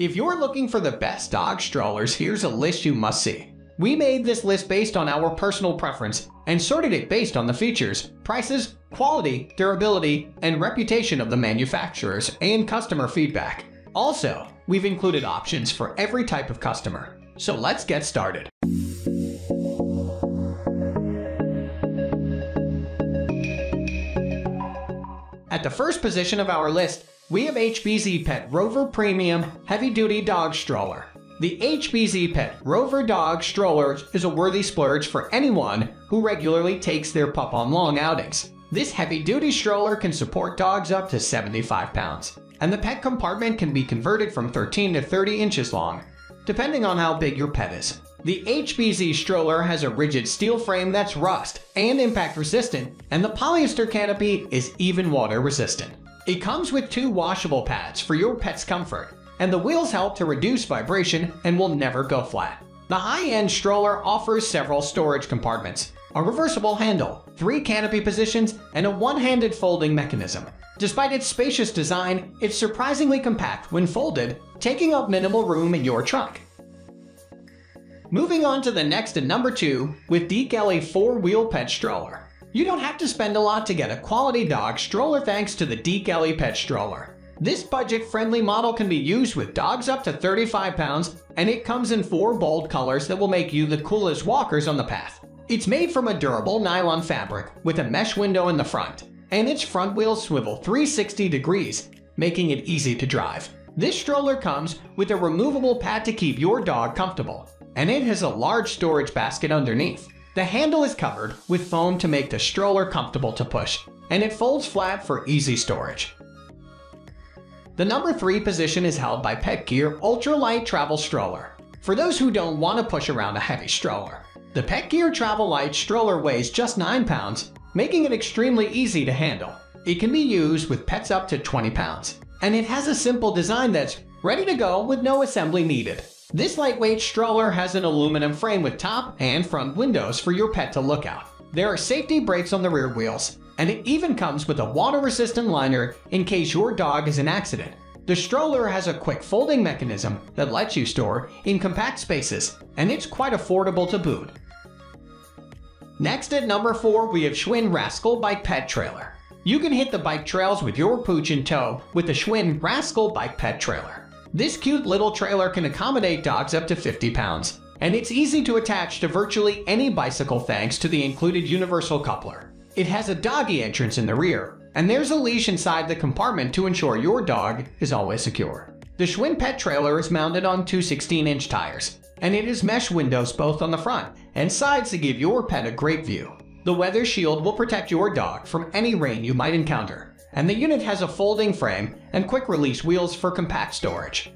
If you're looking for the best dog strollers, here's a list you must see. We made this list based on our personal preference and sorted it based on the features, prices, quality, durability, and reputation of the manufacturers and customer feedback. Also, we've included options for every type of customer. So let's get started. At the first position of our list, we have HBZ Pet Rover Premium Heavy Duty Dog Stroller. The HBZ Pet Rover Dog Stroller is a worthy splurge for anyone who regularly takes their pup on long outings. This heavy-duty stroller can support dogs up to 75 pounds, and the pet compartment can be converted from 13 to 30 inches long, depending on how big your pet is. The HBZ stroller has a rigid steel frame that's rust and impact resistant, and the polyester canopy is even water resistant. It comes with two washable pads for your pet's comfort, and the wheels help to reduce vibration and will never go flat. The high-end stroller offers several storage compartments, a reversible handle, 3 canopy positions, and a one-handed folding mechanism. Despite its spacious design, it's surprisingly compact when folded, taking up minimal room in your trunk. Moving on to the next and number 2 with Dkeli 4-Wheel Pet Stroller. You don't have to spend a lot to get a quality dog stroller thanks to the Dkeli Pet Stroller. This budget-friendly model can be used with dogs up to 35 pounds, and it comes in 4 bold colors that will make you the coolest walkers on the path. It's made from a durable nylon fabric with a mesh window in the front, and its front wheels swivel 360 degrees, making it easy to drive. This stroller comes with a removable pad to keep your dog comfortable, and it has a large storage basket underneath. The handle is covered with foam to make the stroller comfortable to push, and it folds flat for easy storage. The number 3 position is held by Pet Gear Ultra Light Travel Stroller. For those who don't want to push around a heavy stroller, the Pet Gear Travel Light Stroller weighs just 9 pounds, making it extremely easy to handle. It can be used with pets up to 20 pounds, and it has a simple design that's ready to go with no assembly needed. This lightweight stroller has an aluminum frame with top and front windows for your pet to look out. There are safety brakes on the rear wheels, and it even comes with a water-resistant liner in case your dog is in an accident. The stroller has a quick folding mechanism that lets you store in compact spaces, and it's quite affordable to boot. Next at number 4, we have Schwinn Rascal Bike Pet Trailer. You can hit the bike trails with your pooch in tow with the Schwinn Rascal Bike Pet Trailer. This cute little trailer can accommodate dogs up to 50 pounds, and it's easy to attach to virtually any bicycle thanks to the included universal coupler. It has a doggy entrance in the rear, and there's a leash inside the compartment to ensure your dog is always secure. The Schwinn Pet Trailer is mounted on 2 16-inch tires, and it has mesh windows both on the front and sides to give your pet a great view. The weather shield will protect your dog from any rain you might encounter, and the unit has a folding frame and quick-release wheels for compact storage.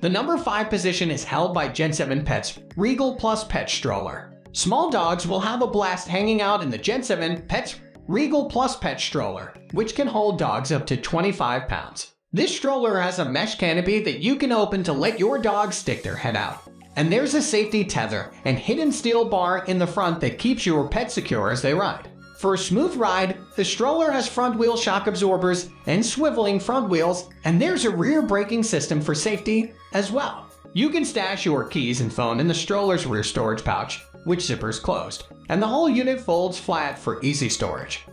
The number 5 position is held by Gen7 Pets Regal Plus Pet Stroller. Small dogs will have a blast hanging out in the Gen7 Pets Regal Plus Pet Stroller, which can hold dogs up to 25 pounds. This stroller has a mesh canopy that you can open to let your dog stick their head out. And there's a safety tether and hidden steel bar in the front that keeps your pet secure as they ride. For a smooth ride, the stroller has front wheel shock absorbers and swiveling front wheels, and there's a rear braking system for safety as well. You can stash your keys and phone in the stroller's rear storage pouch, which zippers closed, and the whole unit folds flat for easy storage.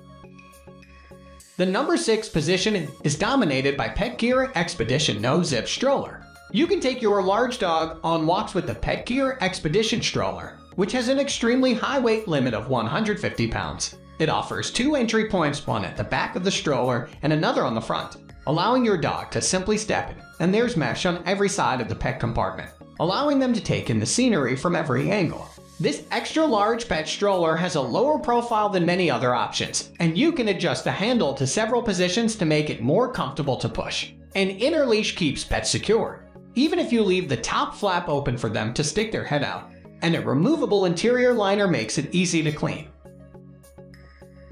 The number 6 position is dominated by Pet Gear Expedition No-Zip Stroller. You can take your large dog on walks with the Pet Gear Expedition Stroller, which has an extremely high weight limit of 150 pounds. It offers 2 entry points, one at the back of the stroller and another on the front, allowing your dog to simply step in, and there's mesh on every side of the pet compartment, allowing them to take in the scenery from every angle. This extra-large pet stroller has a lower profile than many other options, and you can adjust the handle to several positions to make it more comfortable to push. An inner leash keeps pets secure, even if you leave the top flap open for them to stick their head out, and a removable interior liner makes it easy to clean.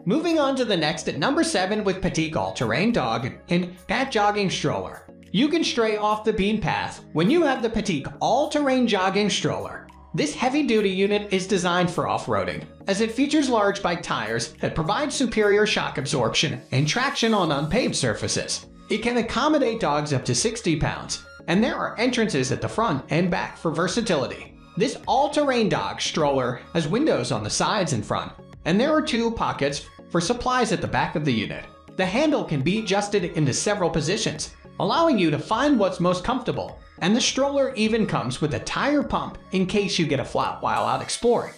Moving on to the next at number 7 with Petique All-Terrain Dog and Cat Jogging Stroller. You can stray off the beaten path when you have the Petique All-Terrain Jogging Stroller. This heavy-duty unit is designed for off-roading, as it features large bike tires that provide superior shock absorption and traction on unpaved surfaces. It can accommodate dogs up to 60 pounds, and there are entrances at the front and back for versatility. This all-terrain dog stroller has windows on the sides and front, and there are two pockets for supplies at the back of the unit. The handle can be adjusted into several positions, allowing you to find what's most comfortable, and the stroller even comes with a tire pump in case you get a flat while out exploring.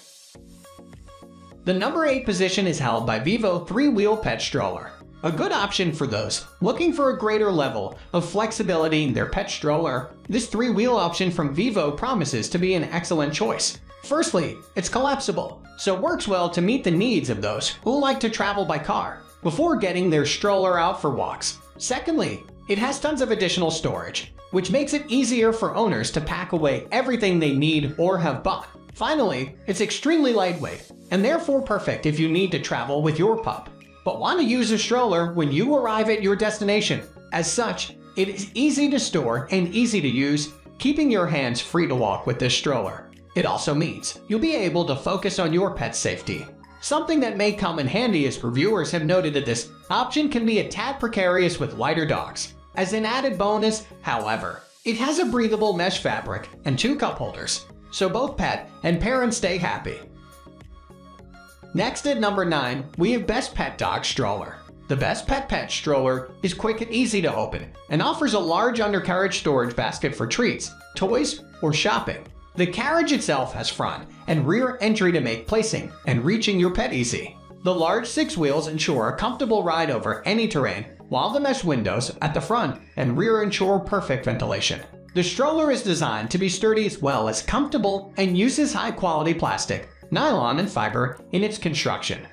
The number 8 position is held by Vivo 3-Wheel Pet Stroller, a good option for those looking for a greater level of flexibility in their pet stroller. This 3-wheel option from Vivo promises to be an excellent choice. Firstly, it's collapsible, so works well to meet the needs of those who like to travel by car before getting their stroller out for walks. Secondly, it has tons of additional storage, which makes it easier for owners to pack away everything they need or have bought. Finally, it's extremely lightweight and therefore perfect if you need to travel with your pup, but want to use a stroller when you arrive at your destination. As such, it is easy to store and easy to use, keeping your hands free to walk with this stroller. It also means you'll be able to focus on your pet's safety, something that may come in handy as reviewers have noted that this option can be a tad precarious with lighter dogs. As an added bonus, however, it has a breathable mesh fabric and 2 cup holders, so both pet and parents stay happy. Next at number 9, we have Best Pet Dog Stroller. The Best Pet Stroller is quick and easy to open and offers a large undercarriage storage basket for treats, toys, or shopping. The carriage itself has front and rear entry to make placing and reaching your pet easy. The large 6 wheels ensure a comfortable ride over any terrain, while the mesh windows at the front and rear ensure perfect ventilation. The stroller is designed to be sturdy as well as comfortable and uses high-quality plastic, nylon, and fiber in its construction.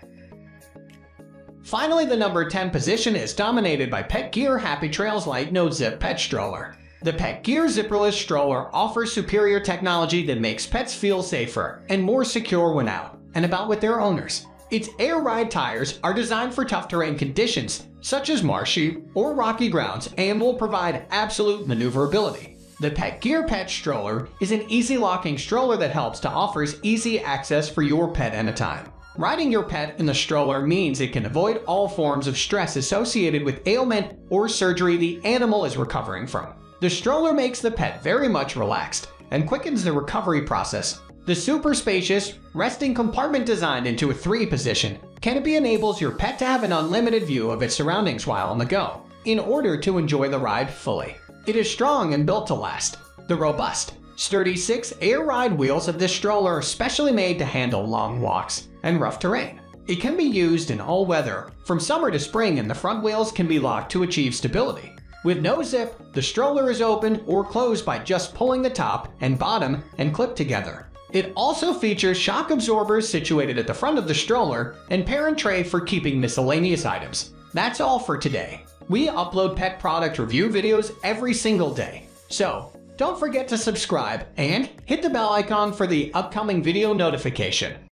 Finally, the number 10 position is dominated by Pet Gear Happy Trails Lite No-Zip Pet Stroller. The Pet Gear zipperless stroller offers superior technology that makes pets feel safer and more secure when out and about with their owners. Its air ride tires are designed for tough terrain conditions such as marshy or rocky grounds and will provide absolute maneuverability. The Pet Gear Pet Stroller is an easy locking stroller that helps to offer easy access for your pet at a time. Riding your pet in the stroller means it can avoid all forms of stress associated with ailment or surgery the animal is recovering from. The stroller makes the pet very much relaxed and quickens the recovery process. The super spacious resting compartment designed into a 3 position canopy enables your pet to have an unlimited view of its surroundings while on the go in order to enjoy the ride fully. It is strong and built to last. The robust, sturdy 6 air ride wheels of this stroller are specially made to handle long walks and rough terrain. It can be used in all weather, from summer to spring, and the front wheels can be locked to achieve stability. With no zip, the stroller is opened or closed by just pulling the top and bottom and clip together. It also features shock absorbers situated at the front of the stroller and parent tray for keeping miscellaneous items. That's all for today. We upload pet product review videos every single day, so don't forget to subscribe and hit the bell icon for the upcoming video notification.